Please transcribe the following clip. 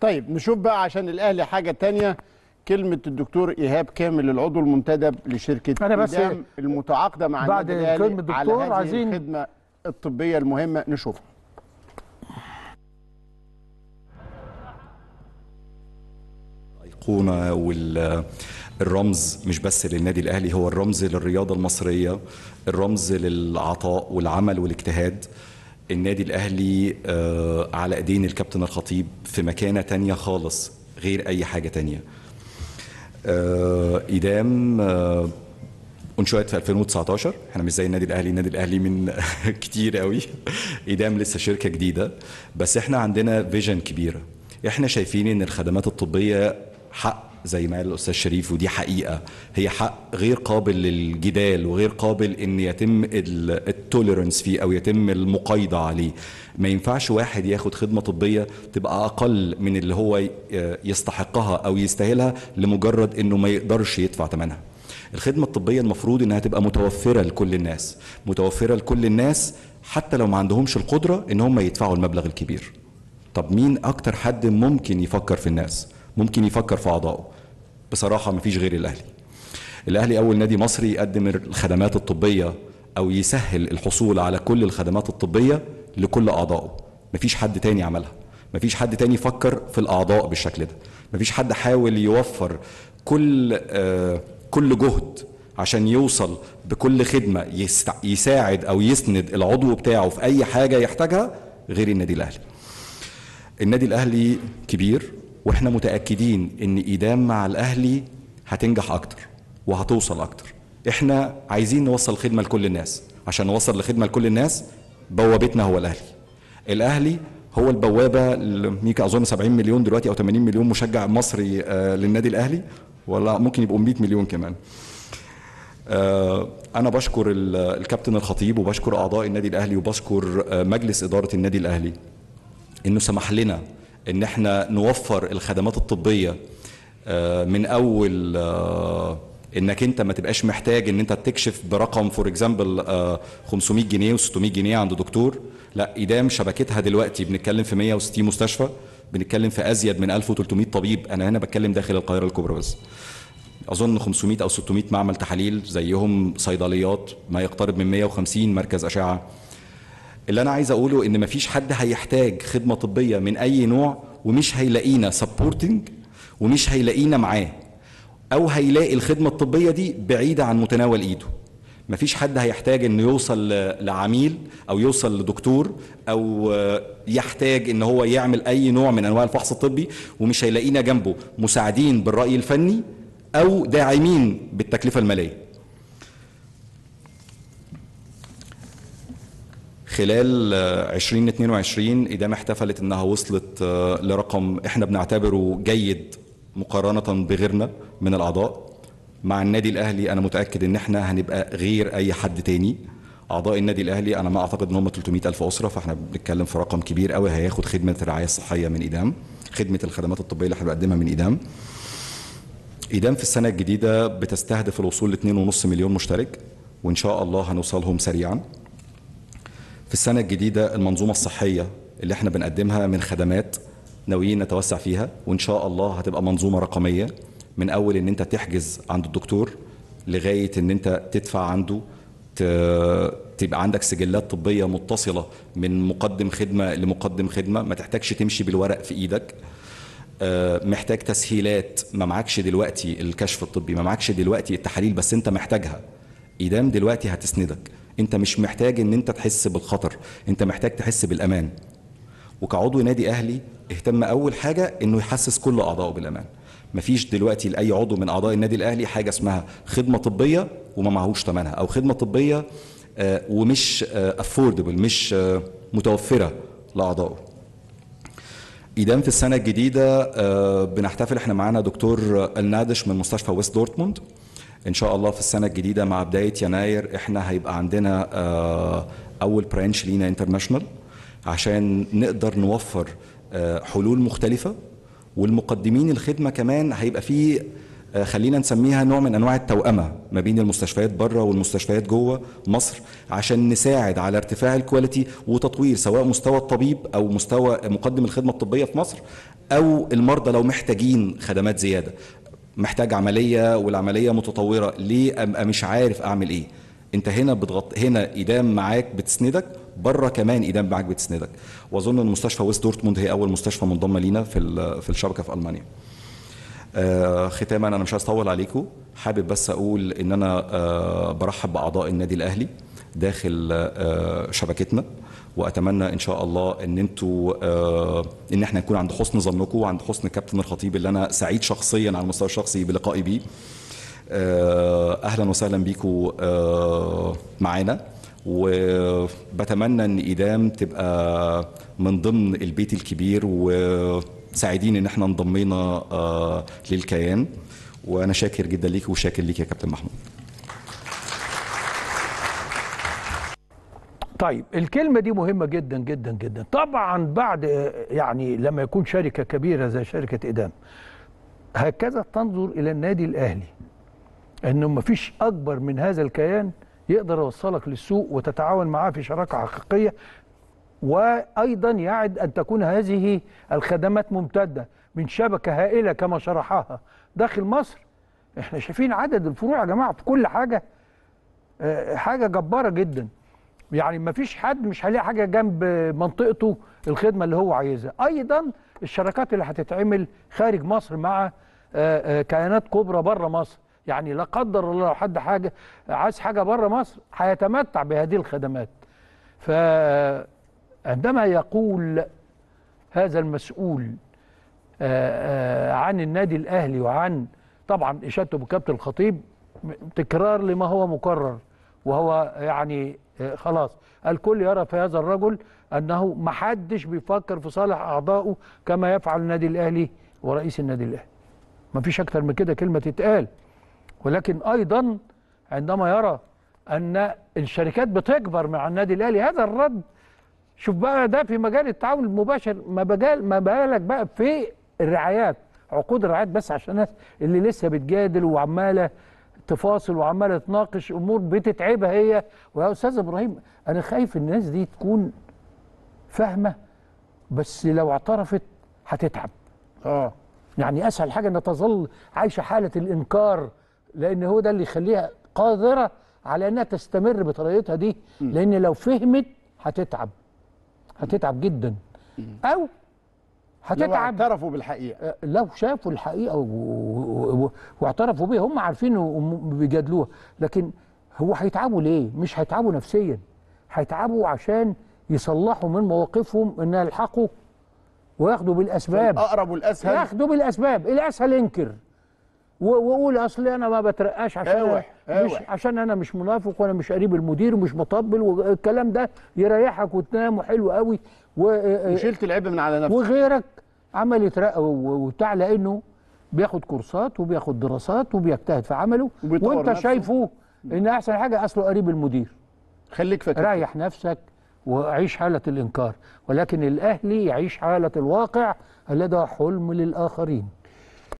طيب نشوف بقى عشان الاهلي حاجه تانية. كلمه الدكتور ايهاب كامل العضو المنتدب لشركه إيدام المتعاقده مع النادي الاهلي على هذه الخدمه الطبيه المهمه، نشوفها. الايقونه والرمز مش بس للنادي الاهلي، هو الرمز للرياضه المصريه، الرمز للعطاء والعمل والاجتهاد. النادي الاهلي على ايدين الكابتن الخطيب في مكانه تانية خالص غير اي حاجه تانية. إيدام انشئت في 2019، احنا مش زي النادي الاهلي، النادي الاهلي من كتير قوي. إيدام لسه شركه جديده، بس احنا عندنا فيجن كبيره. احنا شايفين ان الخدمات الطبيه حق زي ما قال الاستاذ شريف، ودي حقيقه، هي حق غير قابل للجدال وغير قابل ان يتم التوليرنس فيه او يتم المقايضه عليه. ما ينفعش واحد ياخد خدمه طبيه تبقى اقل من اللي هو يستحقها او يستاهلها لمجرد انه ما يقدرش يدفع ثمنها. الخدمه الطبيه المفروض انها تبقى متوفره لكل الناس، متوفره لكل الناس حتى لو ما عندهمش القدره ان هم يدفعوا المبلغ الكبير. طب مين اكتر حد ممكن يفكر في الناس؟ ممكن يفكر في اعضائه؟ بصراحه مفيش غير الاهلي. الاهلي اول نادي مصري يقدم الخدمات الطبيه او يسهل الحصول على كل الخدمات الطبيه لكل اعضائه. مفيش حد تاني عملها، مفيش حد تاني فكر في الاعضاء بالشكل ده، مفيش حد حاول يوفر كل جهد عشان يوصل بكل خدمه يساعد او يسند العضو بتاعه في اي حاجه يحتاجها غير النادي الاهلي. النادي الاهلي كبير، واحنا متاكدين ان إيدام مع الاهلي هتنجح اكتر وهتوصل اكتر. احنا عايزين نوصل خدمه لكل الناس، عشان نوصل لخدمه لكل الناس بوابتنا هو الاهلي. الاهلي هو البوابه. ميكا اظن 70 مليون دلوقتي او 80 مليون مشجع مصري للنادي الاهلي، ولا ممكن يبقوا 100 مليون كمان. انا بشكر الكابتن الخطيب وبشكر اعضاء النادي الاهلي وبشكر مجلس اداره النادي الاهلي انه سمح لنا ان احنا نوفر الخدمات الطبيه من اول انك انت ما تبقاش محتاج ان انت تكشف برقم فور اكزامبل 500 جنيه و600 جنيه عند دكتور. لا، إيدام شبكتها دلوقتي بنتكلم في 160 مستشفى، بنتكلم في ازيد من 1300 طبيب. انا هنا بتكلم داخل القاهره الكبرى بس، اظن 500 او 600 معمل تحاليل زيهم، صيدليات، ما يقترب من 150 مركز اشعه. اللي أنا عايز أقوله إن مفيش حد هيحتاج خدمة طبية من أي نوع ومش هيلاقينا سبورتنج ومش هيلاقينا معاه، أو هيلاقي الخدمة الطبية دي بعيدة عن متناول إيده. مفيش حد هيحتاج إنه يوصل لعميل أو يوصل لدكتور أو يحتاج إن هو يعمل أي نوع من أنواع الفحص الطبي ومش هيلاقينا جنبه مساعدين بالرأي الفني أو داعمين بالتكلفة المالية. خلال 2022 إيدام احتفلت إنها وصلت لرقم إحنا بنعتبره جيد مقارنة بغيرنا من الأعضاء. مع النادي الأهلي أنا متأكد إن إحنا هنبقى غير أي حد تاني. أعضاء النادي الأهلي أنا ما أعتقد إن هم 300,000 أسرة، فإحنا بنتكلم في رقم كبير قوي هياخد خدمة الرعاية الصحية من إيدام، خدمة الخدمات الطبية اللي إحنا بنقدمها من إيدام. إيدام في السنة الجديدة بتستهدف الوصول ل 2.5 مليون مشترك، وإن شاء الله هنوصلهم سريعاً. في السنة الجديدة المنظومة الصحية اللي احنا بنقدمها من خدمات ناويين نتوسع فيها، وان شاء الله هتبقى منظومة رقمية من اول ان انت تحجز عند الدكتور لغاية ان انت تدفع عنده، تبقى عندك سجلات طبية متصلة من مقدم خدمة لمقدم خدمة، ما تحتاجش تمشي بالورق في ايدك. محتاج تسهيلات، ما معكش دلوقتي الكشف الطبي، ما معكش دلوقتي التحاليل، بس انت محتاجها. إيدام دلوقتي هتسندك، انت مش محتاج ان انت تحس بالخطر، انت محتاج تحس بالامان. وكعضو نادي اهلي اهتم اول حاجه انه يحسس كل اعضائه بالامان. مفيش دلوقتي لاي عضو من اعضاء النادي الاهلي حاجه اسمها خدمه طبيه وما معهوش ثمنها، او خدمه طبيه ومش افوردبل، مش متوفره لاعضائه. إيدام في السنه الجديده بنحتفل، احنا معانا دكتور النادش من مستشفى ويست دورتموند. إن شاء الله في السنة الجديدة مع بداية يناير إحنا هيبقى عندنا أول برانش لينا انترناشونال، عشان نقدر نوفر حلول مختلفة. والمقدمين الخدمة كمان هيبقى فيه خلينا نسميها نوع من انواع التوأمه ما بين المستشفيات بره والمستشفيات جوه مصر، عشان نساعد على ارتفاع الكواليتي وتطوير سواء مستوى الطبيب او مستوى مقدم الخدمه الطبيه في مصر، او المرضى لو محتاجين خدمات زياده، محتاج عمليه والعمليه متطوره، ليه ابقى مش عارف اعمل ايه؟ انت هنا بتغطي، هنا إيدام معاك بتسندك، بره كمان إيدام معاك بتسندك. واظن ان مستشفى ويست دورتموند هي اول مستشفى منضمه لينا في الشبكه في المانيا. ختاما انا مش عايز اطول عليكم، حابب بس اقول ان انا برحب باعضاء النادي الاهلي داخل شبكتنا، واتمنى ان شاء الله ان انتوا ان احنا نكون عند حسن ظنكم وعند حسن كابتن الخطيب اللي انا سعيد شخصيا على المستوى الشخصي بلقائي بيه. اهلا وسهلا بيكم معانا، وبتمنى ان إيدام تبقى من ضمن البيت الكبير، وسعيدين ان احنا انضمينا للكيان، وانا شاكر جدا ليك وشاكر ليك يا كابتن محمود. طيب الكلمة دي مهمة جدا جدا جدا طبعا، بعد يعني لما يكون شركة كبيرة زي شركة إيدام هكذا تنظر إلى النادي الأهلي، أنه مفيش أكبر من هذا الكيان يقدر يوصلك للسوق وتتعاون معاه في شراكة حقيقية، وأيضا يعد أن تكون هذه الخدمات ممتدة من شبكة هائلة كما شرحها داخل مصر. احنا شايفين عدد الفروع يا جماعة في كل حاجة، حاجة جبارة جدا، يعني مفيش حد مش هيلاقي حاجة جنب منطقته الخدمة اللي هو عايزها. أيضا الشراكات اللي هتتعمل خارج مصر مع كيانات كبرى بره مصر، يعني لا قدر الله لو حد حاجه عايز حاجه بره مصر هيتمتع بهذه الخدمات. فعندما يقول هذا المسؤول عن النادي الاهلي وعن طبعا اشادته بالكابتن الخطيب تكرار لما هو مكرر، وهو يعني خلاص الكل يرى في هذا الرجل انه ما حدش بيفكر في صالح اعضائه كما يفعل النادي الاهلي ورئيس النادي الاهلي. ما فيش اكتر من كده كلمه تتقال. ولكن ايضا عندما يرى ان الشركات بتكبر مع النادي الاهلي، هذا الرد شوف بقى، ده في مجال التعاون المباشر، ما بالك بقى في الرعايات، عقود الرعايات، بس عشان الناس اللي لسه بتجادل وعماله تفاصل وعماله تناقش امور بتتعبها هي. ويا استاذ ابراهيم انا خايف الناس دي تكون فاهمه، بس لو اعترفت هتتعب. يعني اسهل حاجه ان تظل عايشه حاله الانكار، لان هو ده اللي يخليها قادره على انها تستمر بطريقتها دي، لان لو فهمت هتتعب جدا، او هتتعب لو اعترفوا بالحقيقه، لو شافوا الحقيقه واعترفوا بيها، هم عارفين وبيجادلوها، لكن هو هيتعبوا ليه؟ مش هيتعبوا نفسيا، هيتعبوا عشان يصلحوا من مواقفهم انها يلحقوا وياخدوا بالاسباب الاقرب والاسهل، ياخدوا بالاسباب الاسهل، انكر واقول اصل انا ما بترقاش عشان عشان انا مش منافق وانا مش قريب المدير ومش مطبل والكلام ده، يريحك وتنام وحلو قوي وشلت العبء من على نفسك، وغيرك عمل يترقى وبتاع، لانه بياخد كورسات وبياخد دراسات وبيجتهد في عمله، وانت شايفه ان احسن حاجه اصله قريب المدير. خليك فاكر، ريح نفسك وعيش حاله الانكار، ولكن الاهلي يعيش حاله الواقع الذي هو حلم للاخرين.